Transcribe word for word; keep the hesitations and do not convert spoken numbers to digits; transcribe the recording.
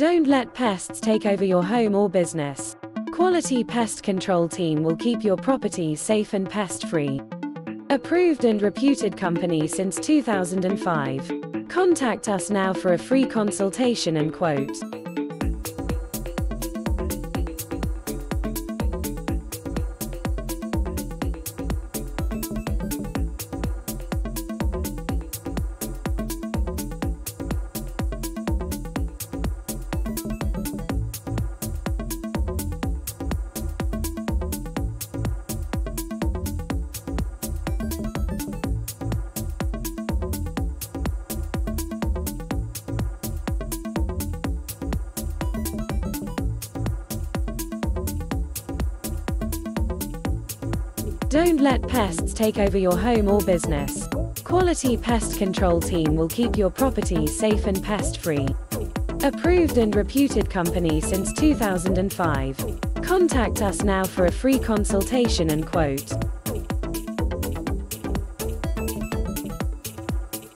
Don't let pests take over your home or business. Quality Pest Control team will keep your property safe and pest-free. Approved and reputed company since two thousand five. Contact us now for a free consultation and quote. Don't let pests take over your home or business. Quality Pest Control team will keep your property safe and pest-free. Approved and reputed company since two thousand five. Contact us now for a free consultation and quote.